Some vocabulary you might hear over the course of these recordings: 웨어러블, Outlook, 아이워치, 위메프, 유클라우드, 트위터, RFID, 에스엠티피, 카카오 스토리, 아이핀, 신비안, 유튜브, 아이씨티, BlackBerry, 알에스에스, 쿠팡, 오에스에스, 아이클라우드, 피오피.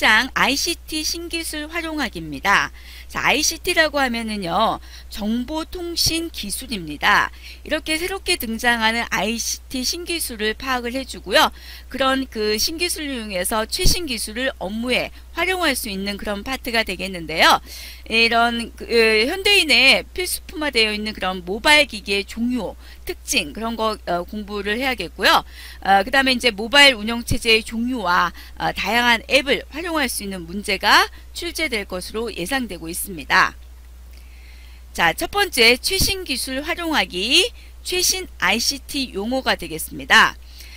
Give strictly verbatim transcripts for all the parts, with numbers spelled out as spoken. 칠 장 아이씨티 신기술 활용하기입니다. 자, 아이씨티라고 하면은요, 정보통신 기술입니다. 이렇게 새롭게 등장하는 아이씨티 신기술을 파악을 해주고요. 그런 그 신기술을 이용해서 최신 기술을 업무에 활용할 수 있는 그런 파트가 되겠는데요. 이런 그, 현대인의 필수품화되어 있는 그런 모바일 기기의 종류, 특징 그런 거 어, 공부를 해야겠고요. 어, 그 다음에 이제 모바일 운영체제의 종류와 어, 다양한 앱을 활용할 수 있는 문제가 출제될 것으로 예상되고 있습니다. 자, 첫 번째 최신 기술 활용하기, 최신 아이씨티 용어가 되겠습니다.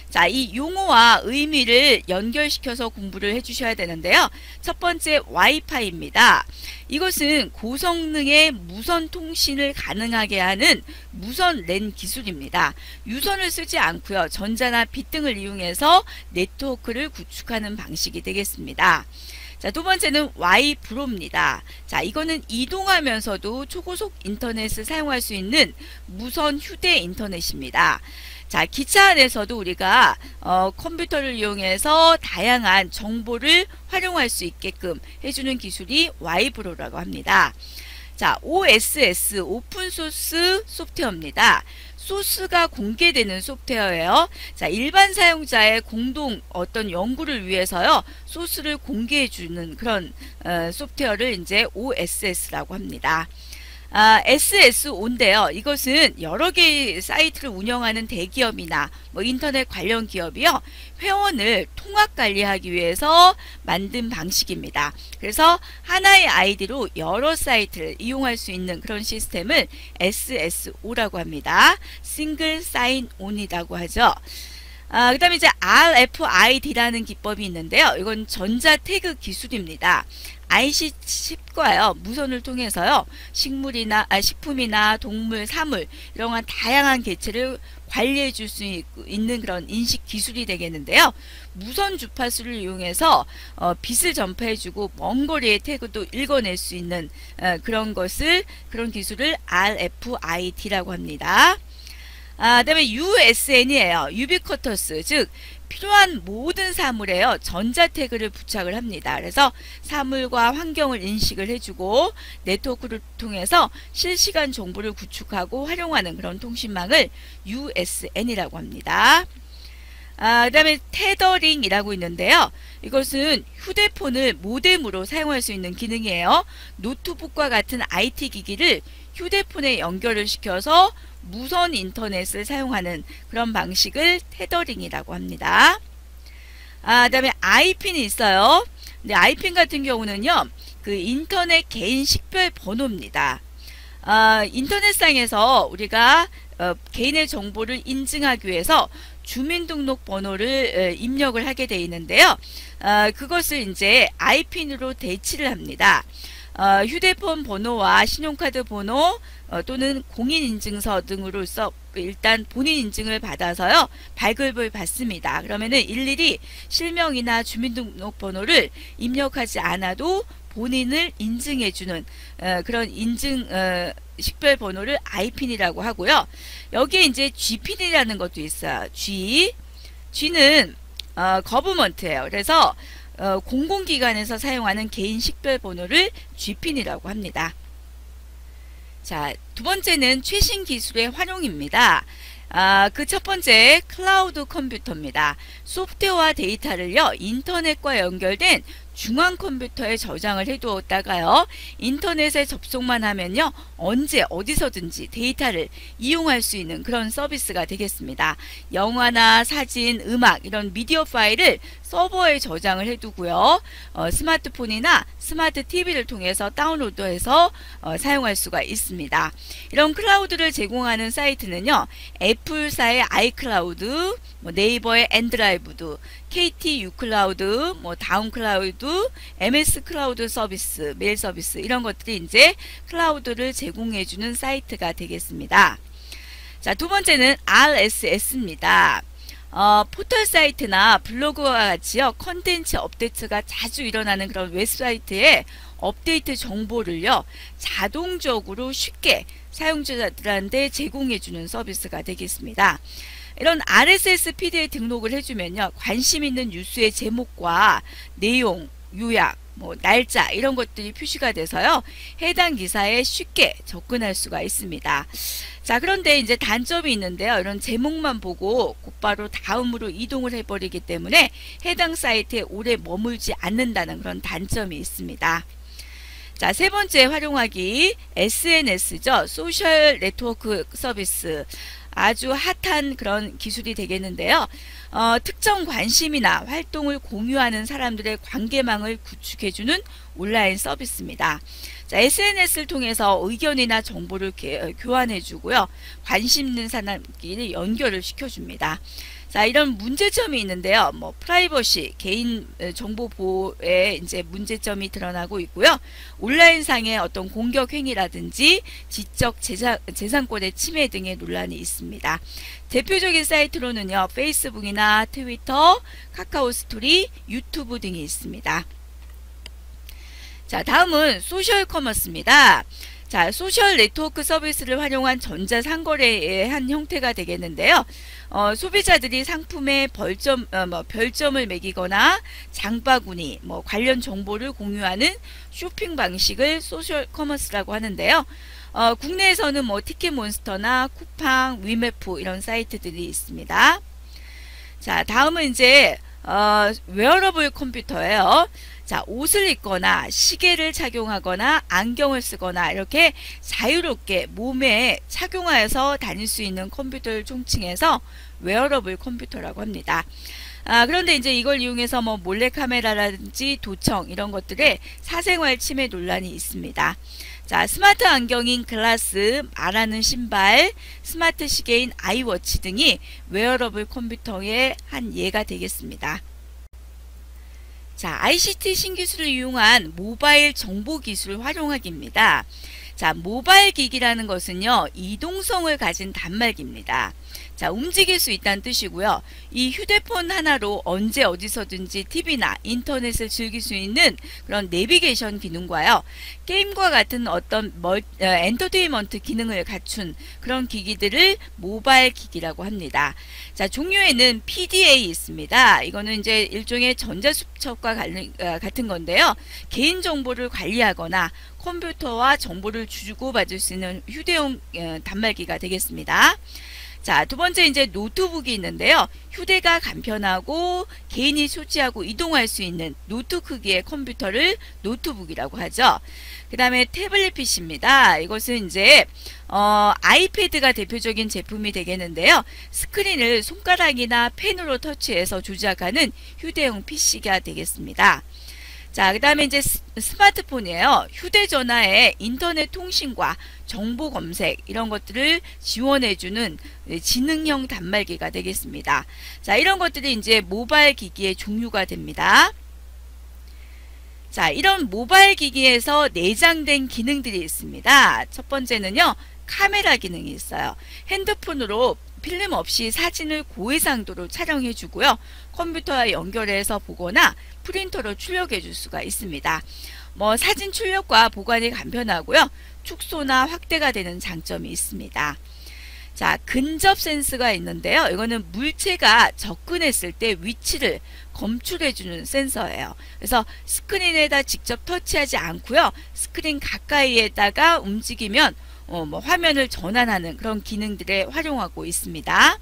자, 이 용어와 의미를 연결시켜서 공부를 해주셔야 되는데요. 첫 번째 와이파이입니다. 이것은 고성능의 무선 통신을 가능하게 하는 무선 랜 기술입니다. 유선을 쓰지 않고요, 전자나 빛 등을 이용해서 네트워크를 구축하는 방식이 되겠습니다. 자, 두 번째는 와이프로입니다. 자, 이거는 이동하면서도 초고속 인터넷을 사용할 수 있는 무선 휴대 인터넷입니다. 자, 기차 안에서도 우리가 어, 컴퓨터를 이용해서 다양한 정보를 활용할 수 있게끔 해주는 기술이 와이프로라고 합니다. 자, 오에스에스, 오픈소스 소프트웨어입니다. 소스가 공개되는 소프트웨어예요. 자, 일반 사용자의 공동 어떤 연구를 위해서요, 소스를 공개해주는 그런 어, 소프트웨어를 이제 오에스에스라고 합니다. 아, 에스에스오인데요. 이것은 여러 개의 사이트를 운영하는 대기업이나 뭐 인터넷 관련 기업이요, 회원을 통합 관리하기 위해서 만든 방식입니다. 그래서 하나의 아이디로 여러 사이트를 이용할 수 있는 그런 시스템을 에스에스오라고 합니다. 싱글 사인 온이라고 하죠. 아, 그 다음에 이제 알에프아이디라는 기법이 있는데요. 이건 전자 태그 기술입니다. 아이씨칩과요, 무선을 통해서요, 식물이나, 아, 식품이나 동물, 사물, 이런 다양한 개체를 관리해 줄 수 있는 그런 인식 기술이 되겠는데요. 무선 주파수를 이용해서 어, 빛을 전파해 주고 먼 거리의 태그도 읽어낼 수 있는 어, 그런 것을, 그런 기술을 알에프아이디라고 합니다. 아, 그 다음에 유에스엔이에요. 유비쿼터스, 즉 필요한 모든 사물에요, 전자태그를 부착을 합니다. 그래서 사물과 환경을 인식을 해주고 네트워크를 통해서 실시간 정보를 구축하고 활용하는 그런 통신망을 유에스엔이라고 합니다. 아, 그 다음에 테더링이라고 있는데요. 이것은 휴대폰을 모뎀으로 사용할 수 있는 기능이에요. 노트북과 같은 아이티 기기를 휴대폰에 연결을 시켜서 무선 인터넷을 사용하는 그런 방식을 테더링이라고 합니다. 아, 그 다음에 아이핀이 있어요. 근데 아이핀 같은 경우는요, 그 인터넷 개인 식별 번호입니다. 아, 인터넷상에서 우리가 어, 개인의 정보를 인증하기 위해서 주민등록번호를 입력을 하게 돼 있는데요. 아, 그것을 이제 아이핀으로 대체를 합니다. 어, 휴대폰 번호와 신용카드 번호 어, 또는 공인인증서 등으로서 일단 본인 인증을 받아서요, 발급을 받습니다. 그러면은 일일이 실명이나 주민등록번호를 입력하지 않아도 본인을 인증해주는 어, 그런 인증 어, 식별 번호를 아이핀이라고 하고요. 여기에 이제 지핀이라는 것도 있어요. G, G는 어, 거버먼트예요. 그래서 어, 공공기관에서 사용하는 개인 식별 번호를 지핀이라고 합니다. 자, 두 번째는 최신 기술의 활용입니다. 아, 그 첫 번째 클라우드 컴퓨터입니다. 소프트웨어와 데이터를요, 인터넷과 연결된 중앙 컴퓨터에 저장을 해두었다가요, 인터넷에 접속만 하면요, 언제 어디서든지 데이터를 이용할 수 있는 그런 서비스가 되겠습니다. 영화나 사진, 음악 이런 미디어 파일을 서버에 저장을 해두고요, 어, 스마트폰이나 스마트 티비를 통해서 다운로드해서 어, 사용할 수가 있습니다. 이런 클라우드를 제공하는 사이트는요, 애플사의 아이클라우드, 뭐 네이버의 엔드라이브도, 케이티 유클라우드, 뭐 다운 클라우드, 엠에스 클라우드 서비스, 메일 서비스 이런 것들이 이제 클라우드를 제공해주는 사이트가 되겠습니다. 자, 두 번째는 알에스에스입니다. 어, 포털 사이트나 블로그와 같이요, 컨텐츠 업데이트가 자주 일어나는 그런 웹사이트에 업데이트 정보를요, 자동적으로 쉽게 사용자들한테 제공해주는 서비스가 되겠습니다. 이런 알에스에스 피디에이 등록을 해주면요, 관심 있는 뉴스의 제목과 내용, 요약, 뭐 날짜 이런 것들이 표시가 돼서요. 해당 기사에 쉽게 접근할 수가 있습니다. 자, 그런데 이제 단점이 있는데요. 이런 제목만 보고 곧바로 다음으로 이동을 해버리기 때문에 해당 사이트에 오래 머물지 않는다는 그런 단점이 있습니다. 자, 세 번째 활용하기, 에스엔에스죠. 소셜 네트워크 서비스. 아주 핫한 그런 기술이 되겠는데요. 어, 특정 관심이나 활동을 공유하는 사람들의 관계망을 구축해주는 온라인 서비스입니다. 자, 에스엔에스를 통해서 의견이나 정보를 개, 교환해주고요. 관심 있는 사람끼리 연결을 시켜줍니다. 자, 이런 문제점이 있는데요. 뭐 프라이버시, 개인 정보 보호에 이제 문제점이 드러나고 있고요. 온라인상의 어떤 공격 행위라든지 지적 재산, 재산권의 침해 등의 논란이 있습니다. 대표적인 사이트로는요. 페이스북이나 트위터, 카카오 스토리, 유튜브 등이 있습니다. 자, 다음은 소셜 커머스입니다. 자, 소셜 네트워크 서비스를 활용한 전자상거래의 한 형태가 되겠는데요. 어, 소비자들이 상품에 벌점, 어, 뭐, 별점을 매기거나 장바구니, 뭐, 관련 정보를 공유하는 쇼핑 방식을 소셜 커머스라고 하는데요. 어, 국내에서는 뭐, 티켓몬스터나 쿠팡, 위메프 이런 사이트들이 있습니다. 자, 다음은 이제, 어, 웨어러블 컴퓨터예요. 자, 옷을 입거나 시계를 착용하거나 안경을 쓰거나 이렇게 자유롭게 몸에 착용하여서 다닐 수 있는 컴퓨터를 총칭해서 웨어러블 컴퓨터라고 합니다. 아, 그런데 이제 이걸 이용해서 뭐 몰래카메라라든지 도청 이런 것들에 사생활 침해 논란이 있습니다. 자, 스마트 안경인 글라스, 말하는 신발, 스마트 시계인 아이워치 등이 웨어러블 컴퓨터의 한 예가 되겠습니다. 자, 아이씨티 신기술을 이용한 모바일 정보기술 활용하기입니다. 자, 모바일 기기라는 것은요, 이동성을 가진 단말기입니다. 자, 움직일 수 있다는 뜻이고요. 이 휴대폰 하나로 언제 어디서든지 티비나 인터넷을 즐길 수 있는 그런 내비게이션 기능과요. 게임과 같은 어떤 멀, 엔터테인먼트 기능을 갖춘 그런 기기들을 모바일 기기라고 합니다. 자, 종류에는 피디에이 있습니다. 이거는 이제 일종의 전자수첩과 같은 건데요. 개인정보를 관리하거나 컴퓨터와 정보를 주고받을 수 있는 휴대용 단말기가 되겠습니다. 자, 두 번째 이제 노트북이 있는데요. 휴대가 간편하고 개인이 소지하고 이동할 수 있는 노트 크기의 컴퓨터를 노트북이라고 하죠. 그 다음에 태블릿 피씨입니다. 이것은 이제 어, 아이패드가 대표적인 제품이 되겠는데요. 스크린을 손가락이나 펜으로 터치해서 조작하는 휴대용 피씨가 되겠습니다. 자, 그 다음에 이제 스마트폰이에요. 휴대전화에 인터넷 통신과 정보 검색 이런 것들을 지원해주는 지능형 단말기가 되겠습니다. 자, 이런 것들이 이제 모바일 기기의 종류가 됩니다. 자, 이런 모바일 기기에서 내장된 기능들이 있습니다. 첫 번째는요. 카메라 기능이 있어요. 핸드폰으로 필름 없이 사진을 고해상도로 촬영해 주고요. 컴퓨터와 연결해서 보거나 프린터로 출력해 줄 수가 있습니다. 뭐 사진 출력과 보관이 간편하고요. 축소나 확대가 되는 장점이 있습니다. 자, 근접 센스가 있는데요. 이거는 물체가 접근했을 때 위치를 검출해주는 센서예요. 그래서 스크린에다 직접 터치하지 않고요. 스크린 가까이에다가 움직이면 어, 뭐 화면을 전환하는 그런 기능들에 활용하고 있습니다.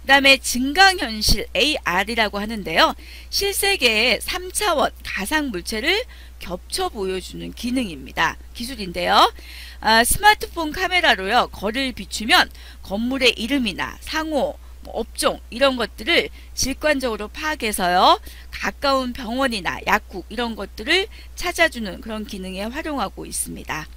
그 다음에 증강현실 에이알이라고 하는데요. 실세계의 삼 차원 가상물체를 겹쳐 보여주는 기능입니다. 기술인데요. 아, 스마트폰 카메라로요. 거리를 비추면 건물의 이름이나 상호, 뭐 업종 이런 것들을 직관적으로 파악해서요. 가까운 병원이나 약국 이런 것들을 찾아주는 그런 기능에 활용하고 있습니다.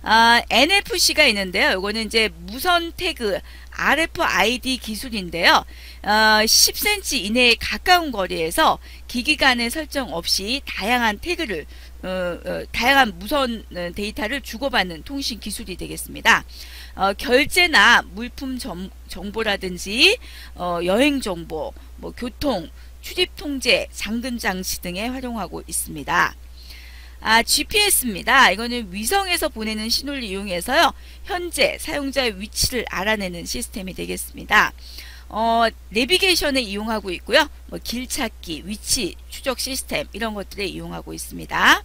아, 엔에프씨가 있는데요. 이거는 이제 무선 태그 알에프아이디 기술인데요. 어, 십 센티미터 이내에 가까운 거리에서 기기 간의 설정 없이 다양한 태그를 어, 어, 다양한 무선 데이터를 주고받는 통신 기술이 되겠습니다. 어, 결제나 물품 점, 정보라든지 어, 여행 정보, 뭐 교통, 출입 통제, 잠금 장치 등에 활용하고 있습니다. 아, 지피에스입니다. 이거는 위성에서 보내는 신호를 이용해서요. 현재 사용자의 위치를 알아내는 시스템이 되겠습니다. 어, 내비게이션에 이용하고 있고요. 뭐 길찾기, 위치, 추적 시스템 이런 것들에 이용하고 있습니다.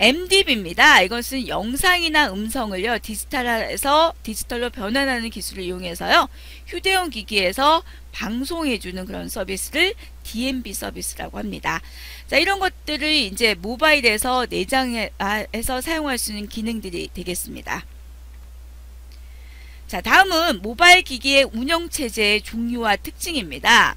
엠디비입니다. 이것은 영상이나 음성을요, 디지털에서 디지털로 변환하는 기술을 이용해서요, 휴대용 기기에서 방송해주는 그런 서비스를 디엠비 서비스라고 합니다. 자, 이런 것들을 이제 모바일에서 내장해서 사용할 수 있는 기능들이 되겠습니다. 자, 다음은 모바일 기기의 운영체제의 종류와 특징입니다.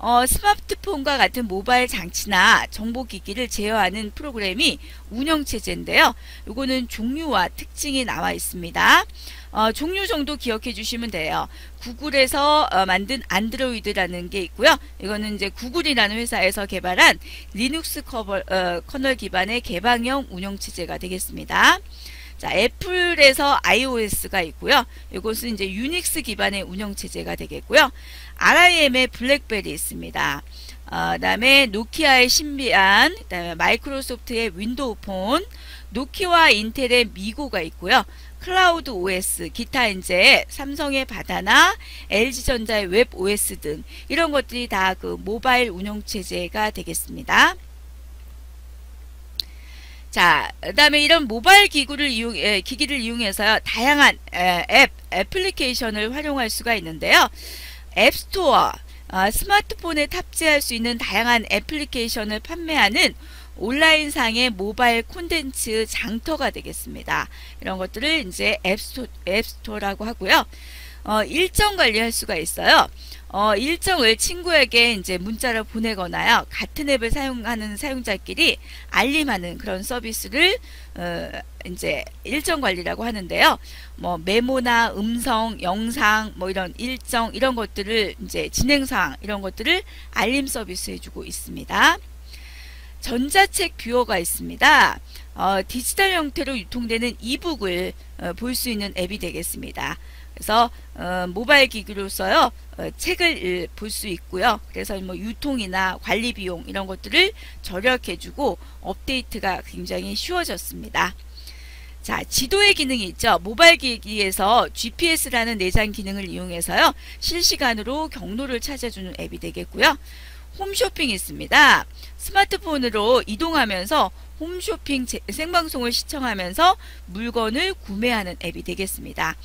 어, 스마트폰과 같은 모바일 장치나 정보기기를 제어하는 프로그램이 운영체제인데요. 요거는 종류와 특징이 나와 있습니다. 어, 종류 정도 기억해 주시면 돼요. 구글에서 어, 만든 안드로이드라는 게 있고요. 이거는 이제 구글이라는 회사에서 개발한 리눅스 커버, 어, 커널 기반의 개방형 운영체제가 되겠습니다. 자, 애플에서 아이오에스가 있고요. 이것은 이제 유닉스 기반의 운영체제가 되겠고요. 알아이엠의 블랙베리 있습니다. 어, 그 다음에 노키아의 신비안, 그 다음에 마이크로소프트의 윈도우 폰, 노키와 인텔의 미고가 있고요. 클라우드 오에스, 기타 이제 삼성의 바다나 엘지전자의 웹오에스 등 이런 것들이 다 그 모바일 운영체제가 되겠습니다. 자, 그 다음에 이런 모바일 기구를 이용, 에, 기기를 이용해서 다양한 에, 앱, 애플리케이션을 활용할 수가 있는데요. 앱스토어, 어, 스마트폰에 탑재할 수 있는 다양한 애플리케이션을 판매하는 온라인상의 모바일 콘텐츠 장터가 되겠습니다. 이런 것들을 이제 앱스토, 앱스토어라고 하고요. 어, 일정 관리할 수가 있어요. 어, 일정을 친구에게 이제 문자로 보내거나요, 같은 앱을 사용하는 사용자끼리 알림하는 그런 서비스를, 어, 이제 일정 관리라고 하는데요. 뭐, 메모나 음성, 영상, 뭐 이런 일정, 이런 것들을 이제 진행사항, 이런 것들을 알림 서비스 해주고 있습니다. 전자책 뷰어가 있습니다. 어, 디지털 형태로 유통되는 이북을 어, 볼 수 있는 앱이 되겠습니다. 그래서 어, 모바일 기기로서요, 어, 책을 볼 수 있고요. 그래서 뭐 유통이나 관리 비용 이런 것들을 절약해주고 업데이트가 굉장히 쉬워졌습니다. 자, 지도의 기능이 있죠. 모바일 기기에서 지피에스라는 내장 기능을 이용해서요, 실시간으로 경로를 찾아주는 앱이 되겠고요. 홈쇼핑이 있습니다. 스마트폰으로 이동하면서 홈쇼핑 생방송을 시청하면서 물건을 구매하는 앱이 되겠습니다.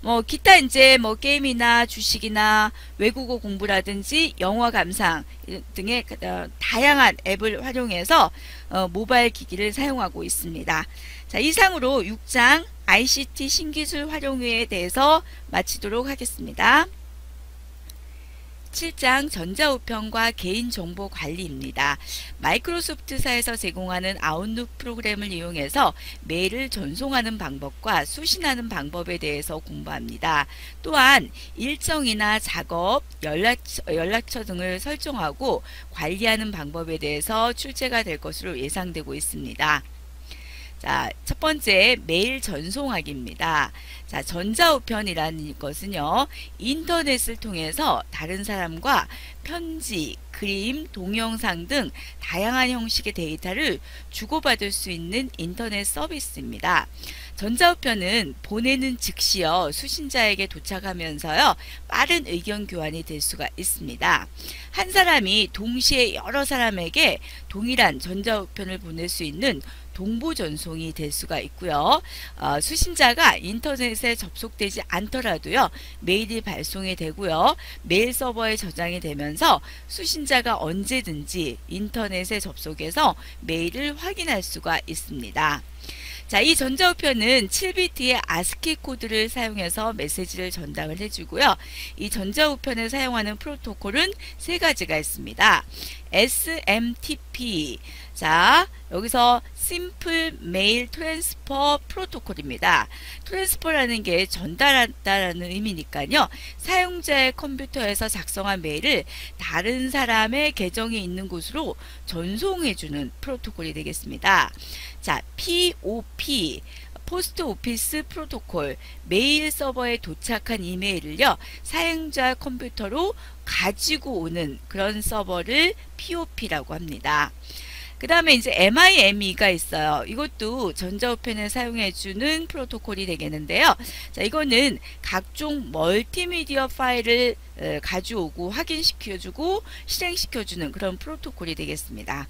뭐 기타 이제 뭐 게임이나 주식이나 외국어 공부라든지 영화 감상 등의 다양한 앱을 활용해서 어, 모바일 기기를 사용하고 있습니다. 자, 이상으로 육 장 아이씨티 신기술 활용에 대해서 마치도록 하겠습니다. 칠 장 전자우편과 개인정보 관리입니다. 마이크로소프트사에서 제공하는 아웃룩 프로그램을 이용해서 메일을 전송하는 방법과 수신하는 방법에 대해서 공부합니다. 또한 일정이나 작업, 연락처, 연락처 등을 설정하고 관리하는 방법에 대해서 출제가 될 것으로 예상되고 있습니다. 자, 첫 번째 메일 전송하기입니다. 자, 전자우편이라는 것은요, 인터넷을 통해서 다른 사람과 편지, 그림, 동영상 등 다양한 형식의 데이터를 주고받을 수 있는 인터넷 서비스입니다. 전자우편은 보내는 즉시요, 수신자에게 도착하면서요, 빠른 의견 교환이 될 수가 있습니다. 한 사람이 동시에 여러 사람에게 동일한 전자우편을 보낼 수 있는 동보 전송이 될 수가 있고요. 어, 수신자가 인터넷에 접속되지 않더라도요, 메일이 발송이 되고요. 메일 서버에 저장이 되면서 수신자가 언제든지 인터넷에 접속해서 메일을 확인할 수가 있습니다. 자, 이 전자우편은 칠 비트의 아스키 코드를 사용해서 메시지를 전달을 해주고요. 이 전자우편을 사용하는 프로토콜은 세 가지가 있습니다. 에스엠티피, 자, 여기서 심플 메일 트랜스퍼 프로토콜입니다. 트랜스퍼라는 게 전달한다라는 의미니까요, 사용자의 컴퓨터에서 작성한 메일을 다른 사람의 계정에 있는 곳으로 전송해주는 프로토콜이 되겠습니다. 자, 피오피, 포스트 오피스 프로토콜, 메일 서버에 도착한 이메일을요, 사용자 컴퓨터로 가지고 오는 그런 서버를 피오피라고 합니다. 그 다음에 이제 엠아이엠이가 있어요. 이것도 전자우편을 사용해주는 프로토콜이 되겠는데요. 자, 이거는 각종 멀티미디어 파일을 가져오고 확인시켜주고 실행시켜주는 그런 프로토콜이 되겠습니다.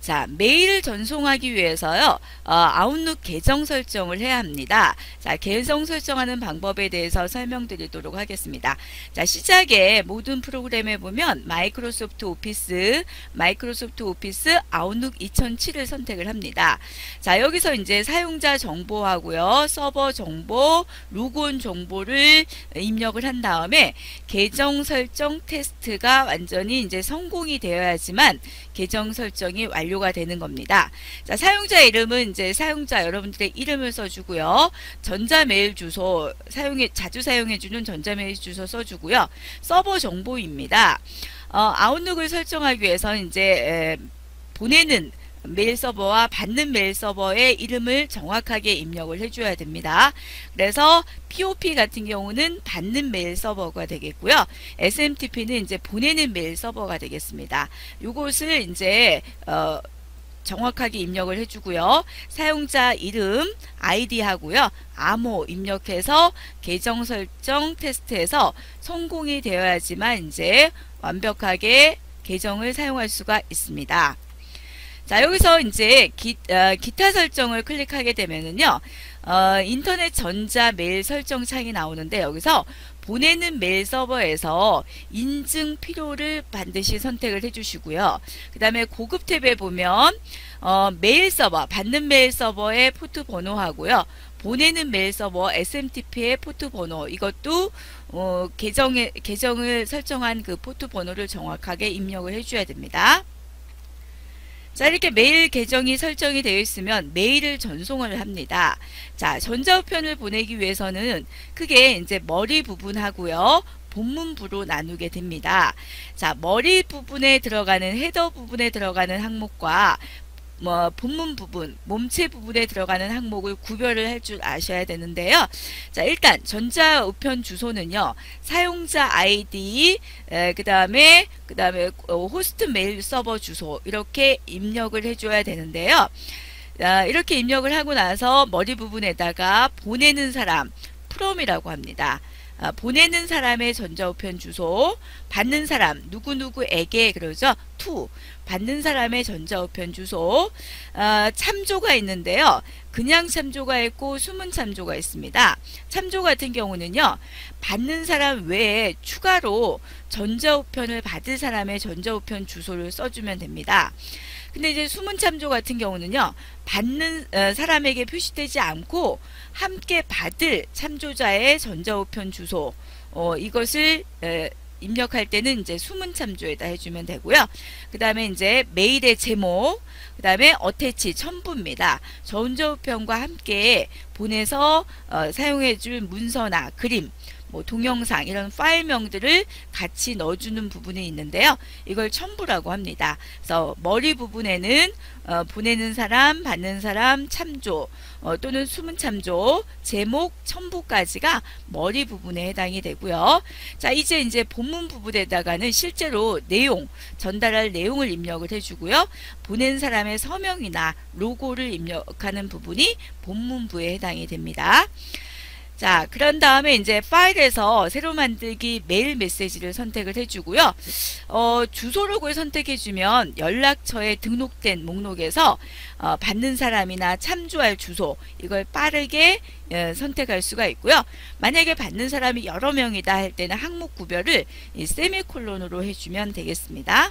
자, 메일을 전송하기 위해서요, 어, 아웃룩 계정 설정을 해야 합니다. 자, 계정 설정하는 방법에 대해서 설명드리도록 하겠습니다. 자, 시작에 모든 프로그램에 보면 마이크로소프트 오피스, 마이크로소프트 오피스 아웃룩 이천칠을 선택을 합니다. 자, 여기서 이제 사용자 정보하고요, 서버 정보, 로그온 정보를 입력을 한 다음에 계정 설정 테스트가 완전히 이제 성공이 되어야지만 계정 설정이 완료 가 되는 겁니다. 자, 사용자 이름은 이제 사용자 여러분들의 이름을 써주고요. 전자메일 주소 사용해 자주 사용해주는 전자메일 주소 써주고요. 서버 정보입니다. 어, 아웃룩을 설정하기 위해서는 이제 에, 보내는 메일 서버와 받는 메일 서버의 이름을 정확하게 입력을 해줘야 됩니다. 그래서 피 오 피 같은 경우는 받는 메일 서버가 되겠고요. 에스 엠 티 피는 이제 보내는 메일 서버가 되겠습니다. 이것을 이제 어, 정확하게 입력을 해주고요. 사용자 이름, 아이디 하고요. 암호 입력해서 계정 설정 테스트에서 성공이 되어야지만 이제 완벽하게 계정을 사용할 수가 있습니다. 자, 여기서 이제 기, 어, 기타 설정을 클릭하게 되면은요, 어, 인터넷 전자 메일 설정 창이 나오는데 여기서 보내는 메일 서버에서 인증 필요를 반드시 선택을 해주시고요. 그 다음에 고급 탭에 보면 어, 메일 서버, 받는 메일 서버의 포트 번호하고요. 보내는 메일 서버 에스 엠 티 피의 포트 번호, 이것도 어, 계정에, 계정을 설정한 그 포트 번호를 정확하게 입력을 해줘야 됩니다. 자, 이렇게 메일 계정이 설정이 되어 있으면 메일을 전송을 합니다. 자, 전자우편을 보내기 위해서는 크게 이제 머리 부분하고요, 본문부로 나누게 됩니다. 자, 머리 부분에 들어가는 헤더 부분에 들어가는 항목과 뭐 본문 부분, 몸체 부분에 들어가는 항목을 구별을 할 줄 아셔야 되는데요. 자, 일단 전자우편 주소는요, 사용자 아이디, 그 다음에 그 다음에 호스트 메일 서버 주소, 이렇게 입력을 해줘야 되는데요. 자, 이렇게 입력을 하고 나서 머리 부분에다가 보내는 사람, 프롬이라고 합니다. 아, 보내는 사람의 전자우편 주소, 받는 사람 누구누구에게 그러죠. 투 받는 사람의 전자우편 주소, 아, 참조가 있는데요. 그냥 참조가 있고 숨은 참조가 있습니다. 참조 같은 경우는요, 받는 사람 외에 추가로 전자우편을 받을 사람의 전자우편 주소를 써주면 됩니다. 근데 이제 숨은 참조 같은 경우는요, 받는 사람에게 표시되지 않고 함께 받을 참조자의 전자우편 주소, 어, 이것을 에, 입력할 때는 이제 숨은 참조에다 해주면 되고요. 그 다음에 이제 메일의 제목, 그 다음에 어태치 첨부입니다. 전자우편과 함께 보내서 어, 사용해줄 문서나 그림, 뭐 동영상 이런 파일명들을 같이 넣어주는 부분이 있는데요. 이걸 첨부라고 합니다. 그래서 머리 부분에는 어, 보내는 사람, 받는 사람, 참조 어, 또는 숨은 참조, 제목, 첨부까지가 머리 부분에 해당이 되고요. 자, 이제 이제 본문 부분에다가는 실제로 내용, 전달할 내용을 입력을 해주고요. 보낸 사람의 서명이나 로고를 입력하는 부분이 본문부에 해당이 됩니다. 자, 그런 다음에 이제 파일에서 새로 만들기 메일 메시지를 선택을 해주고요. 어, 주소록을 선택해주면 연락처에 등록된 목록에서 어, 받는 사람이나 참조할 주소, 이걸 빠르게 예, 선택할 수가 있고요. 만약에 받는 사람이 여러 명이다 할 때는 항목 구별을 이 세미콜론으로 해주면 되겠습니다.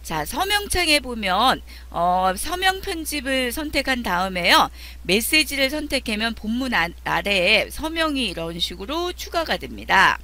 자, 서명창에 보면 어, 서명 편집을 선택한 다음에요. 메시지를 선택하면 본문 아래에 서명이 이런 식으로 추가가 됩니다.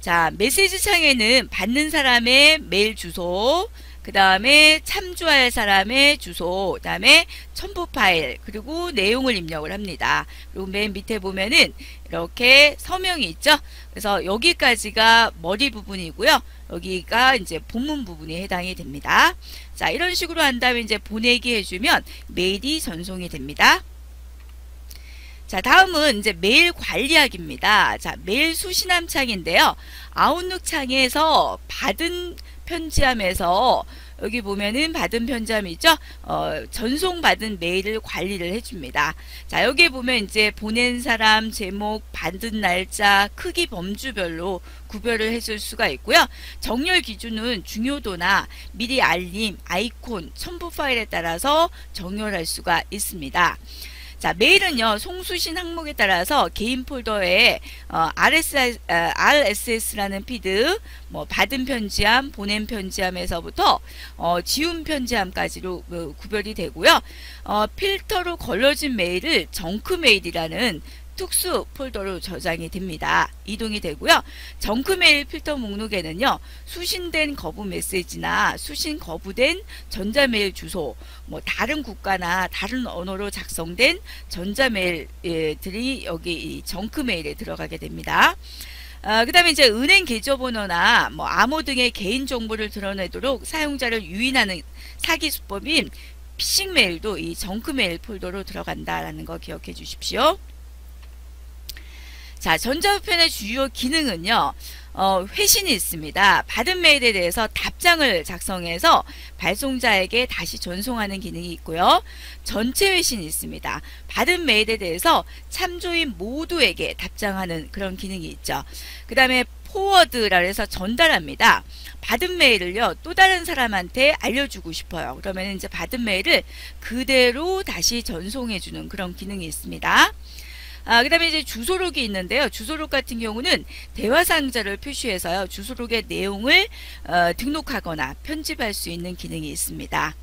자, 메시지 창에는 받는 사람의 메일 주소, 그 다음에 참조할 사람의 주소, 그 다음에 첨부 파일, 그리고 내용을 입력을 합니다. 그리고 맨 밑에 보면은 이렇게 서명이 있죠. 그래서 여기까지가 머리 부분이고요. 여기가 이제 본문 부분에 해당이 됩니다. 자, 이런 식으로 한 다음에 이제 보내기 해주면 메일이 전송이 됩니다. 자, 다음은 이제 메일 관리하기입니다. 자, 메일 수신함 창인데요. 아웃룩 창에서 받은 편지함에서 여기 보면은 받은 편점이죠. 어, 전송받은 메일을 관리를 해줍니다. 자, 여기에 보면 이제 보낸 사람, 제목, 받은 날짜, 크기, 범주별로 구별을 해줄 수가 있고요. 정렬 기준은 중요도나 미리 알림, 아이콘, 첨부 파일에 따라서 정렬할 수가 있습니다. 자, 메일은요, 송수신 항목에 따라서 개인 폴더에 어, 알에스에스, 어, 알에스에스라는 피드, 뭐 받은 편지함, 보낸 편지함에서부터 어, 지운 편지함까지로 어, 구별이 되고요. 어, 필터로 걸러진 메일을 정크 메일이라는 특수 폴더로 저장이 됩니다. 이동이 되고요. 정크 메일 필터 목록에는요, 수신된 거부 메시지나 수신 거부된 전자메일 주소, 뭐 다른 국가나 다른 언어로 작성된 전자메일들이 여기 정크 메일에 들어가게 됩니다. 어, 그 다음에 이제 은행 계좌번호나 뭐 암호 등의 개인정보를 드러내도록 사용자를 유인하는 사기 수법인 피싱 메일도 이 정크 메일 폴더로 들어간다라는 거 기억해 주십시오. 자, 전자우편의 주요 기능은요, 어, 회신이 있습니다. 받은 메일에 대해서 답장을 작성해서 발송자에게 다시 전송하는 기능이 있고요. 전체 회신이 있습니다. 받은 메일에 대해서 참조인 모두에게 답장하는 그런 기능이 있죠. 그 다음에 포워드라고 해서 전달합니다. 받은 메일을요, 또 다른 사람한테 알려주고 싶어요. 그러면 이제 받은 메일을 그대로 다시 전송해주는 그런 기능이 있습니다. 아, 그 다음에 이제 주소록이 있는데요. 주소록 같은 경우는 대화 상자를 표시해서요, 주소록의 내용을 어, 등록하거나 편집할 수 있는 기능이 있습니다.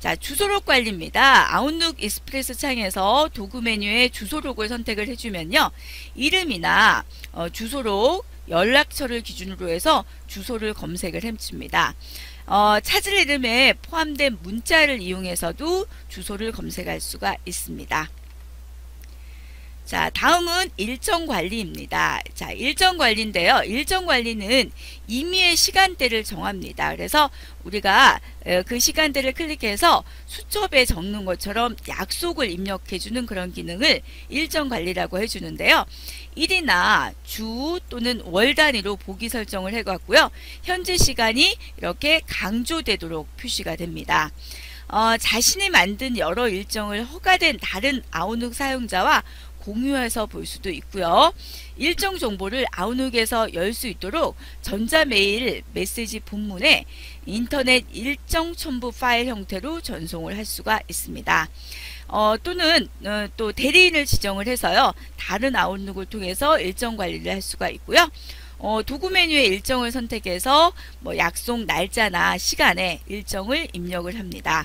자, 주소록 관리입니다. 아웃룩 익스프레스 창에서 도구 메뉴에 주소록을 선택을 해주면요, 이름이나 어, 주소록, 연락처를 기준으로 해서 주소를 검색을 해줍니다. 어, 찾을 이름에 포함된 문자를 이용해서도 주소를 검색할 수가 있습니다. 자, 다음은 일정 관리입니다. 자, 일정 관리인데요. 일정 관리는 임의의 시간대를 정합니다. 그래서 우리가 그 시간대를 클릭해서 수첩에 적는 것처럼 약속을 입력해주는 그런 기능을 일정 관리라고 해주는데요. 일이나 주 또는 월 단위로 보기 설정을 해갖고요, 현재 시간이 이렇게 강조되도록 표시가 됩니다. 어, 자신이 만든 여러 일정을 허가된 다른 아웃룩 사용자와 공유해서 볼 수도 있고요. 일정 정보를 아웃룩에서 열 수 있도록 전자메일 메시지 본문에 인터넷 일정 첨부 파일 형태로 전송을 할 수가 있습니다. 어, 또는 어, 또 대리인을 지정을 해서요, 다른 아웃룩을 통해서 일정 관리를 할 수가 있고요. 어, 도구 메뉴의 일정을 선택해서 뭐 약속 날짜나 시간에 일정을 입력을 합니다.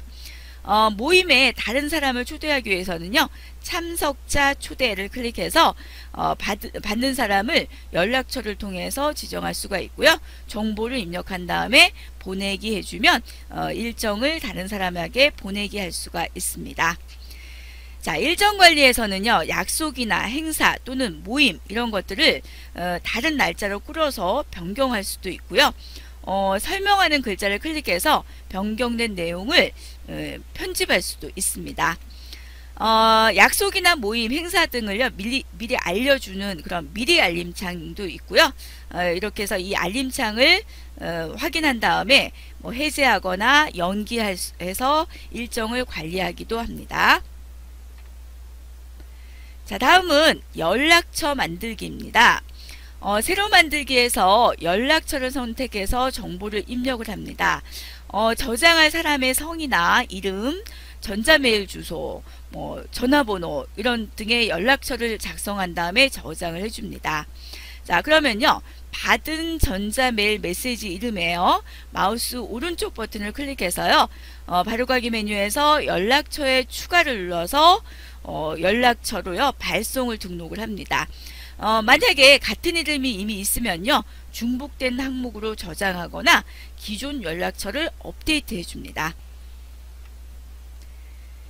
어, 모임에 다른 사람을 초대하기 위해서는요, 참석자 초대를 클릭해서 어, 받, 받는 사람을 연락처를 통해서 지정할 수가 있고요. 정보를 입력한 다음에 보내기 해주면 어, 일정을 다른 사람에게 보내기 할 수가 있습니다. 자, 일정 관리에서는요, 약속이나 행사 또는 모임 이런 것들을 어, 다른 날짜로 꾸려서 변경할 수도 있고요. 어, 설명하는 글자를 클릭해서 변경된 내용을 에, 편집할 수도 있습니다. 어, 약속이나 모임, 행사 등을요, 미리, 미리 알려주는 그런 미리 알림창도 있고요. 어, 이렇게 해서 이 알림창을 어, 확인한 다음에 뭐 해제하거나 연기해서 일정을 관리하기도 합니다. 자, 다음은 연락처 만들기입니다. 어, 새로 만들기에서 연락처를 선택해서 정보를 입력을 합니다. 어, 저장할 사람의 성이나 이름, 전자메일 주소, 뭐 전화번호 이런 등의 연락처를 작성한 다음에 저장을 해줍니다. 자, 그러면요, 받은 전자메일 메시지 이름에요, 마우스 오른쪽 버튼을 클릭해서요, 어, 바로가기 메뉴에서 연락처에 추가를 눌러서 어, 연락처로요, 발송을 등록을 합니다. 어, 만약에 같은 이름이 이미 있으면요, 중복된 항목으로 저장하거나 기존 연락처를 업데이트 해줍니다.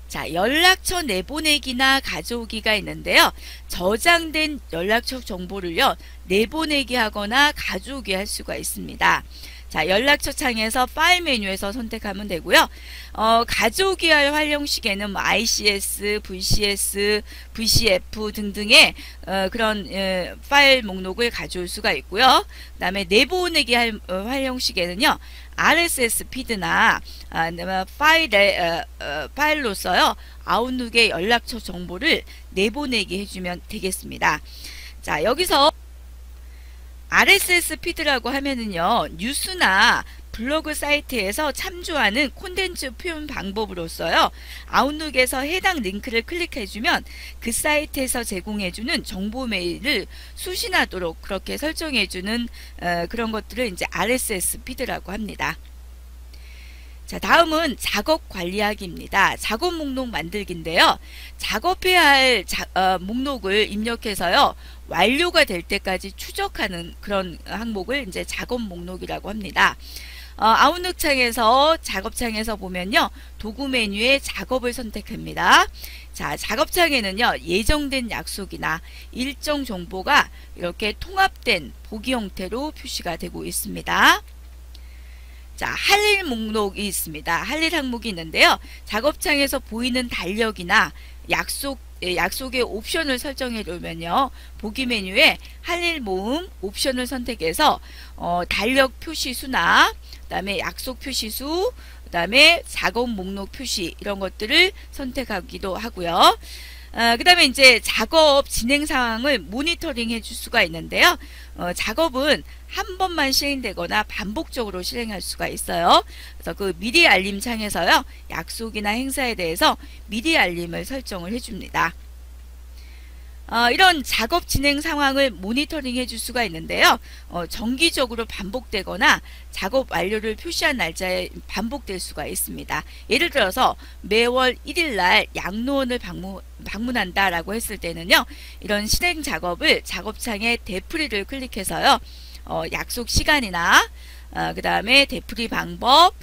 자, 연락처 내보내기나 가져오기가 있는데요, 저장된 연락처 정보를요, 내보내기 하거나 가져오기 할 수가 있습니다. 자, 연락처 창에서 파일 메뉴에서 선택하면 되고요. 어, 가족이할 활용 시기에는 뭐 아이씨에스, 브이씨에스, 브이씨에프 등등의 어, 그런 에, 파일 목록을 가져올 수가 있고요. 그 다음에 내부 보내기 할, 어, 활용 시기에는요. 알에스에스 피드나 아, 파일에, 어, 어, 파일로써요. 아웃룩의 연락처 정보를 내보내기 해주면 되겠습니다. 자, 여기서 알에스에스 피드라고 하면은요, 뉴스나 블로그 사이트에서 참조하는 콘텐츠 표현 방법으로서요, 아웃룩에서 해당 링크를 클릭해주면 그 사이트에서 제공해주는 정보 메일을 수신하도록 그렇게 설정해주는 어, 그런 것들을 이제 알에스에스 피드라고 합니다. 자, 다음은 작업 관리하기입니다. 작업 목록 만들기인데요. 작업해야 할 자, 어, 목록을 입력해서요, 완료가 될 때까지 추적하는 그런 항목을 이제 작업 목록이라고 합니다. 어, 아웃룩 창에서 작업 창에서 보면요, 도구 메뉴에 작업을 선택합니다. 자, 작업 창에는요, 예정된 약속이나 일정 정보가 이렇게 통합된 보기 형태로 표시가 되고 있습니다. 자, 할 일 목록이 있습니다. 할 일 항목이 있는데요. 작업창에서 보이는 달력이나 약속, 약속의 옵션을 설정해 놓으면요, 보기 메뉴에 할 일 모음 옵션을 선택해서 어, 달력 표시수나 그 다음에 약속 표시수, 그 다음에 작업 목록 표시 이런 것들을 선택하기도 하고요. 어, 그 다음에 이제 작업 진행 상황을 모니터링 해줄 수가 있는데요. 어, 작업은 한 번만 시행되거나 반복적으로 실행할 수가 있어요. 그래서 그 미리 알림 창에서요, 약속이나 행사에 대해서 미리 알림을 설정을 해줍니다. 어, 이런 작업 진행 상황을 모니터링 해줄 수가 있는데요. 어, 정기적으로 반복되거나 작업 완료를 표시한 날짜에 반복될 수가 있습니다. 예를 들어서 매월 일 일날 양로원을 방문, 방문한다 라고 했을 때는요, 이런 실행 작업을 작업창에 되풀이를 클릭해서요, 어, 약속 시간이나 어, 그 다음에 되풀이 방법,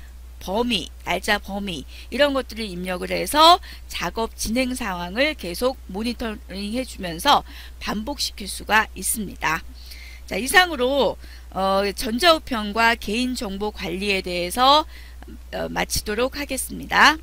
범위, 날짜 범위 이런 것들을 입력을 해서 작업 진행 상황을 계속 모니터링 해주면서 반복시킬 수가 있습니다. 자, 이상으로 어, 전자우편과 개인정보 관리에 대해서 어, 마치도록 하겠습니다.